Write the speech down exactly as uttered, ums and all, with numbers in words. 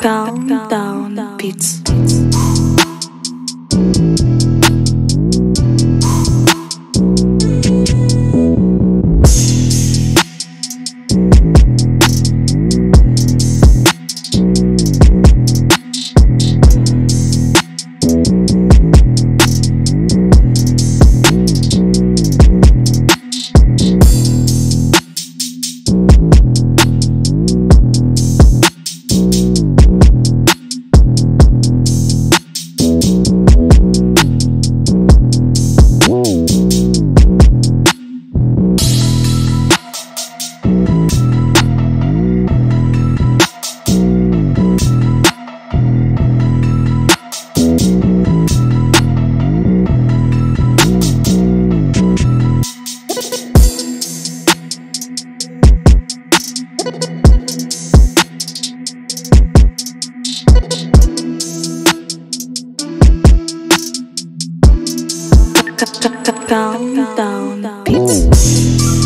Countdown Beats. Countdown beats.